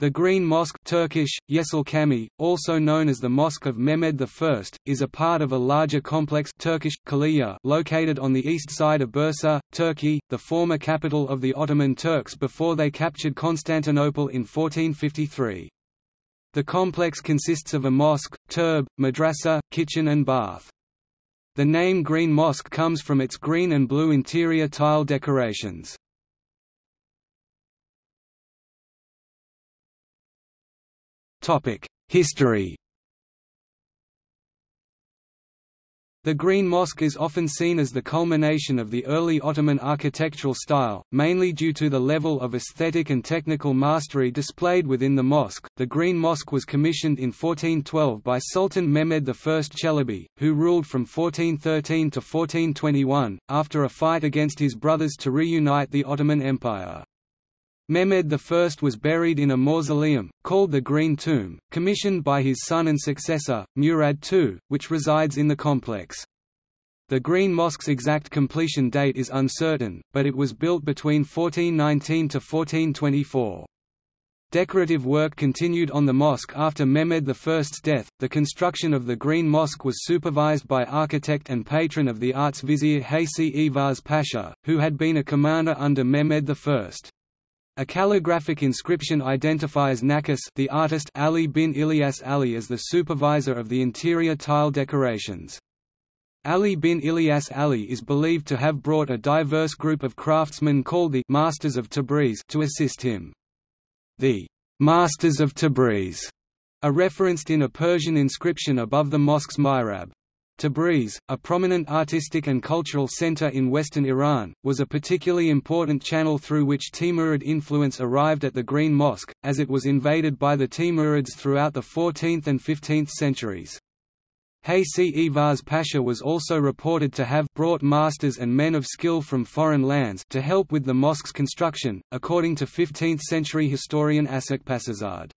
The Green Mosque, Turkish, Yeşil Camii, also known as the Mosque of Mehmed I, is a part of a larger complex, Turkish, Kaliye, located on the east side of Bursa, Turkey, the former capital of the Ottoman Turks before they captured Constantinople in 1453. The complex consists of a mosque, türbe, madrasah, kitchen and bath. The name Green Mosque comes from its green and blue interior tile decorations. History. The Green Mosque is often seen as the culmination of the early Ottoman architectural style, mainly due to the level of aesthetic and technical mastery displayed within the mosque. The Green Mosque was commissioned in 1412 by Sultan Mehmed I Chelebi, who ruled from 1413 to 1421, after a fight against his brothers to reunite the Ottoman Empire. Mehmed I was buried in a mausoleum, called the Green Tomb, commissioned by his son and successor, Murad II, which resides in the complex. The Green Mosque's exact completion date is uncertain, but it was built between 1419 to 1424. Decorative work continued on the mosque after Mehmed I's death. The construction of the Green Mosque was supervised by architect and patron of the arts vizier Hacı İvaz Pasha, who had been a commander under Mehmed I. A calligraphic inscription identifies Nakas, the artist Ali bin Ilyas Ali, as the supervisor of the interior tile decorations. Ali bin Ilyas Ali is believed to have brought a diverse group of craftsmen called the Masters of Tabriz to assist him. The Masters of Tabriz are referenced in a Persian inscription above the mosque's mihrab. Tabriz, a prominent artistic and cultural center in western Iran, was a particularly important channel through which Timurid influence arrived at the Green Mosque, as it was invaded by the Timurids throughout the 14th and 15th centuries. Hacı İvaz Pasha was also reported to have brought masters and men of skill from foreign lands to help with the mosque's construction, according to 15th-century historian Asak Pasazade.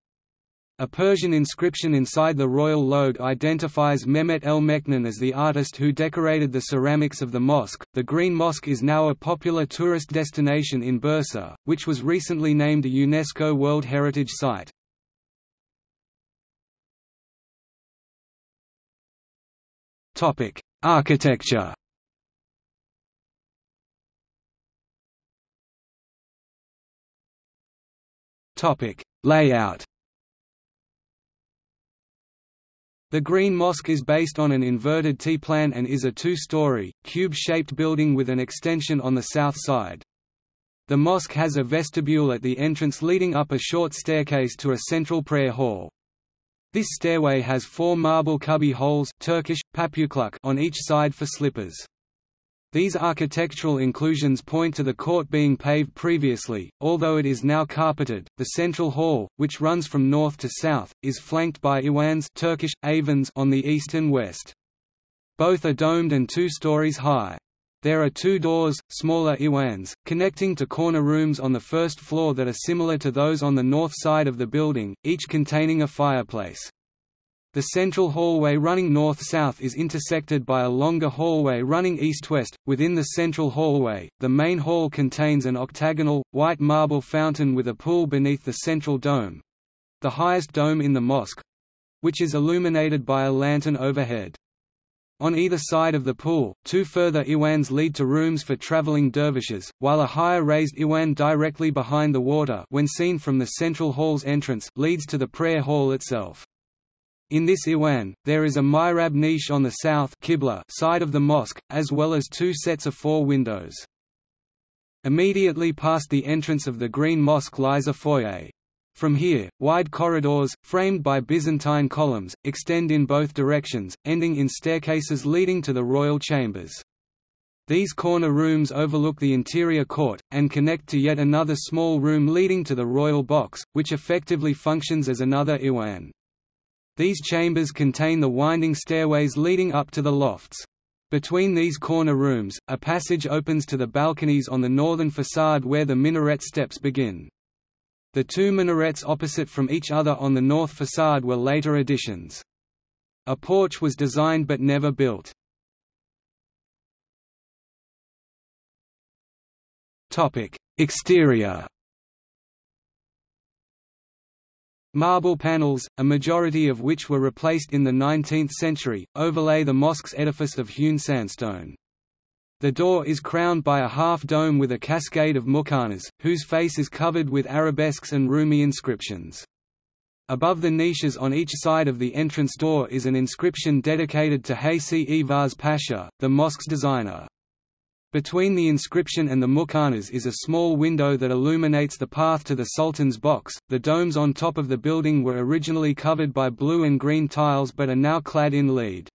A Persian inscription inside the royal lode identifies Mehmet el-Meknun as the artist who decorated the ceramics of the mosque. The Green Mosque is now a popular tourist destination in Bursa, which was recently named a UNESCO World Heritage Site. Topic: Architecture. Topic: Layout. The Green Mosque is based on an inverted T-plan and is a two-story, cube-shaped building with an extension on the south side. The mosque has a vestibule at the entrance leading up a short staircase to a central prayer hall. This stairway has four marble cubby holes, Turkish, papukluck, on each side for slippers. These architectural inclusions point to the court being paved previously, although it is now carpeted. The central hall, which runs from north to south, is flanked by iwans (Turkish, avans) on the east and west. Both are domed and 2 stories high. There are 2 doors, smaller iwans, connecting to corner rooms on the first floor that are similar to those on the north side of the building, each containing a fireplace. The central hallway running north-south is intersected by a longer hallway running east-west. Within the central hallway, the main hall contains an octagonal, white marble fountain with a pool beneath the central dome—the highest dome in the mosque—which is illuminated by a lantern overhead. On either side of the pool, 2 further iwans lead to rooms for traveling dervishes, while a higher raised iwan directly behind the water when seen from the central hall's entrance leads to the prayer hall itself. In this iwan, there is a mihrab niche on the south qibla side of the mosque, as well as 2 sets of 4 windows. Immediately past the entrance of the Green Mosque lies a foyer. From here, wide corridors, framed by Byzantine columns, extend in both directions, ending in staircases leading to the royal chambers. These corner rooms overlook the interior court, and connect to yet another small room leading to the royal box, which effectively functions as another iwan. These chambers contain the winding stairways leading up to the lofts. Between these corner rooms, a passage opens to the balconies on the northern facade where the minaret steps begin. The 2 minarets opposite from each other on the north facade were later additions. A porch was designed but never built. Exterior. Marble panels, a majority of which were replaced in the 19th century, overlay the mosque's edifice of hewn sandstone. The door is crowned by a half-dome with a cascade of mukhanas, whose face is covered with arabesques and Rumi inscriptions. Above the niches on each side of the entrance door is an inscription dedicated to Hacı İvaz Pasha, the mosque's designer. Between the inscription and the mukhanas is a small window that illuminates the path to the Sultan's box. The domes on top of the building were originally covered by blue and green tiles but are now clad in lead.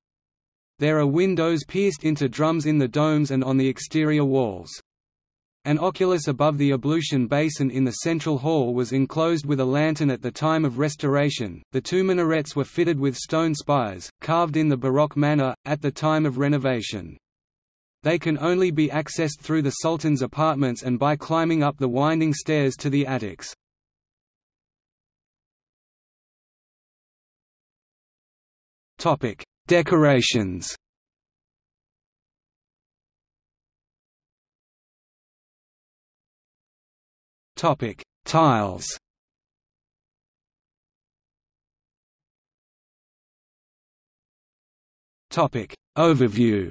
There are windows pierced into drums in the domes and on the exterior walls. An oculus above the ablution basin in the central hall was enclosed with a lantern at the time of restoration. The two minarets were fitted with stone spires, carved in the Baroque manner, at the time of renovation. They can only be accessed through the Sultan's apartments and by climbing up the winding stairs to the attics. Topic: Decorations. Topic: Tiles. Topic: Overview.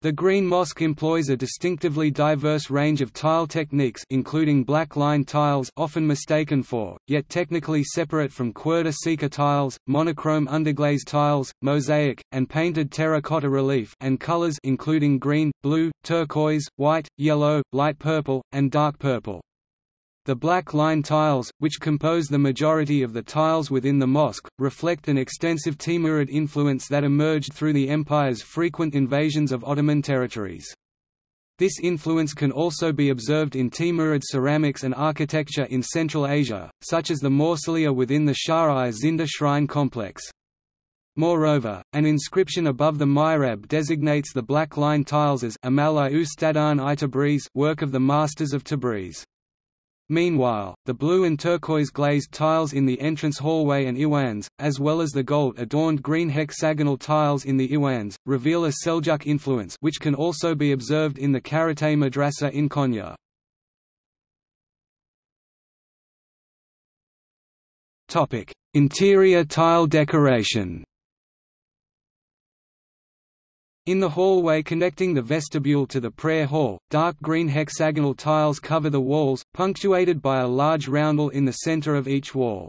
The Green Mosque employs a distinctively diverse range of tile techniques, including black line tiles, often mistaken for, yet technically separate from Querda-Sika tiles, monochrome underglaze tiles, mosaic, and painted terracotta relief, and colors including green, blue, turquoise, white, yellow, light purple, and dark purple. The black line tiles, which compose the majority of the tiles within the mosque, reflect an extensive Timurid influence that emerged through the empire's frequent invasions of Ottoman territories. This influence can also be observed in Timurid ceramics and architecture in Central Asia, such as the mausolea within the Shah-i-Zinda shrine complex. Moreover, an inscription above the mihrab designates the black line tiles as Amal-i Ustadan-i Tabriz, work of the Masters of Tabriz. Meanwhile, the blue and turquoise glazed tiles in the entrance hallway and iwans, as well as the gold-adorned green hexagonal tiles in the iwans, reveal a Seljuk influence which can also be observed in the Karatay Madrasa in Konya. Interior tile decoration. In the hallway connecting the vestibule to the prayer hall, dark green hexagonal tiles cover the walls, punctuated by a large roundel in the center of each wall.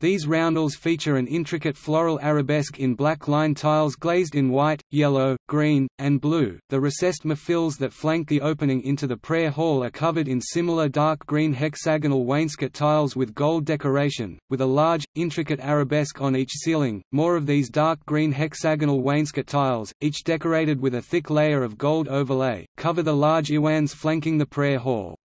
These roundels feature an intricate floral arabesque in black line tiles glazed in white, yellow, green, and blue. The recessed mafils that flank the opening into the prayer hall are covered in similar dark green hexagonal wainscot tiles with gold decoration, with a large, intricate arabesque on each ceiling. More of these dark green hexagonal wainscot tiles, each decorated with a thick layer of gold overlay, cover the large iwans flanking the prayer hall.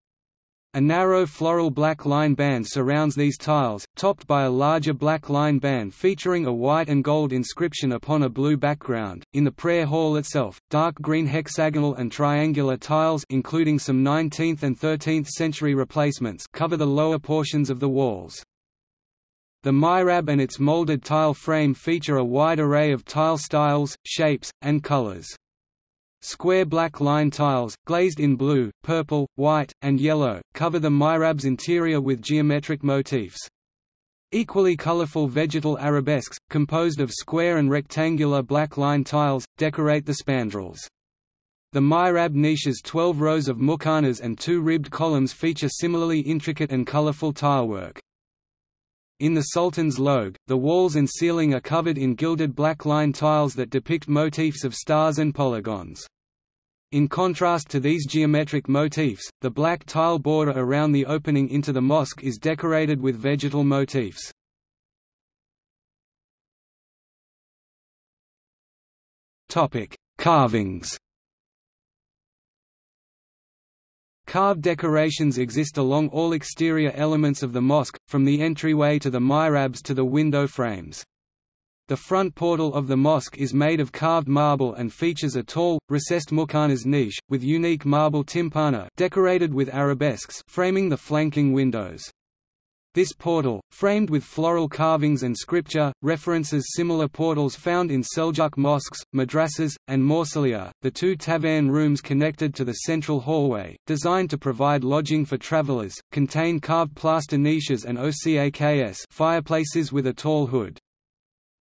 A narrow floral black line band surrounds these tiles, topped by a larger black line band featuring a white and gold inscription upon a blue background. In the prayer hall itself, dark green hexagonal and triangular tiles, including some 19th and 13th century replacements, cover the lower portions of the walls. The mihrab and its molded tile frame feature a wide array of tile styles, shapes, and colors. Square black line tiles, glazed in blue, purple, white, and yellow, cover the mihrab's interior with geometric motifs. Equally colorful vegetal arabesques, composed of square and rectangular black line tiles, decorate the spandrels. The mihrab niche's 12 rows of mukhanas and 2 ribbed columns feature similarly intricate and colorful tilework. In the Sultan's Loge, the walls and ceiling are covered in gilded black line tiles that depict motifs of stars and polygons. In contrast to these geometric motifs, the black tile border around the opening into the mosque is decorated with vegetal motifs. Carvings. Carved decorations exist along all exterior elements of the mosque, from the entryway to the mihrabs to the window frames. The front portal of the mosque is made of carved marble and features a tall, recessed mukhanas niche, with unique marble timpana decorated with arabesques framing the flanking windows. This portal, framed with floral carvings and scripture, references similar portals found in Seljuk mosques, madrasas, and mausolea, the two tavern rooms connected to the central hallway, designed to provide lodging for travelers, contain carved plaster niches and ocaks fireplaces with a tall hood.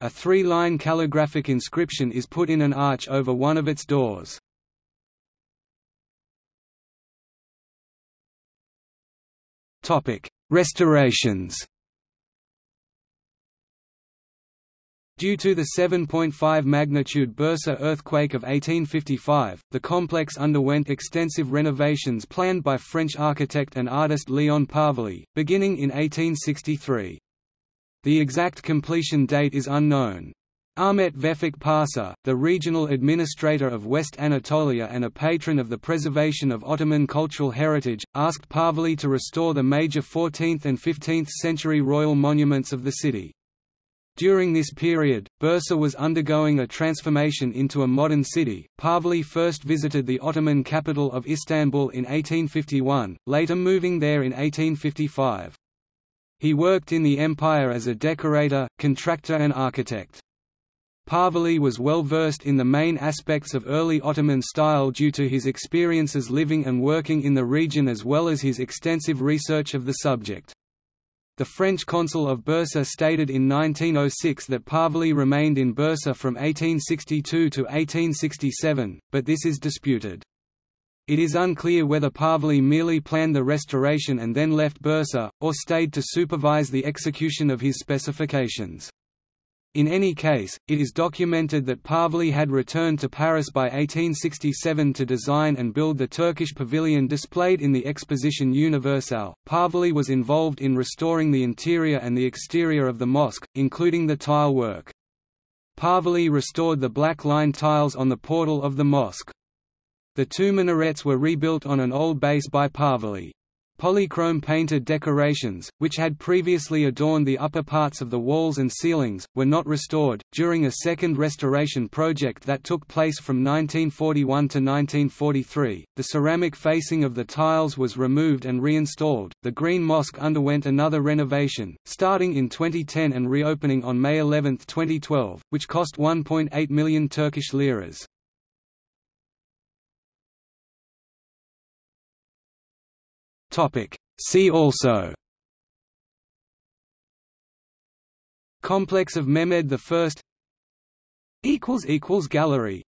A three-line calligraphic inscription is put in an arch over one of its doors. Restorations. Due to the 7.5 magnitude Bursa earthquake of 1855, the complex underwent extensive renovations planned by French architect and artist Léon Parvillée, beginning in 1863. The exact completion date is unknown. Ahmet Vefik Pasa, the regional administrator of West Anatolia and a patron of the preservation of Ottoman cultural heritage, asked Pavly to restore the major 14th and 15th century royal monuments of the city. During this period, Bursa was undergoing a transformation into a modern city. Pavly first visited the Ottoman capital of Istanbul in 1851, later moving there in 1855. He worked in the empire as a decorator, contractor, and architect. Pavly was well versed in the main aspects of early Ottoman style due to his experiences living and working in the region as well as his extensive research of the subject. The French consul of Bursa stated in 1906 that Pavly remained in Bursa from 1862 to 1867, but this is disputed. It is unclear whether Pavly merely planned the restoration and then left Bursa, or stayed to supervise the execution of his specifications. In any case, it is documented that Pavly had returned to Paris by 1867 to design and build the Turkish pavilion displayed in the Exposition Universale. Pavly was involved in restoring the interior and the exterior of the mosque, including the tile work. Pavly restored the black line tiles on the portal of the mosque. The two minarets were rebuilt on an old base by Pavly. Polychrome painted decorations, which had previously adorned the upper parts of the walls and ceilings, were not restored. During a second restoration project that took place from 1941 to 1943, the ceramic facing of the tiles was removed and reinstalled. The Green Mosque underwent another renovation, starting in 2010 and reopening on May 11, 2012, which cost 1.8 million Turkish liras. See also: Complex of Mehmed I. Gallery.